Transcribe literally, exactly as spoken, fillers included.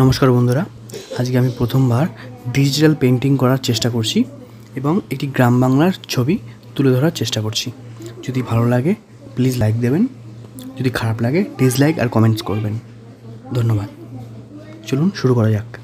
नमस्कार बंधुरा आज के प्रथमबार डिजिटल पेंटिंग करार चेष्टा करছি এবং একটি গ্রাম বাংলার ছবি তুলে ধরার চেষ্টা করছি। যদি ভালো লাগে প্লিজ লাইক দেবেন, যদি খারাপ লাগে ডিসলাইক আর কমেন্টস করবেন। ধন্যবাদ। চলুন শুরু করা যাক।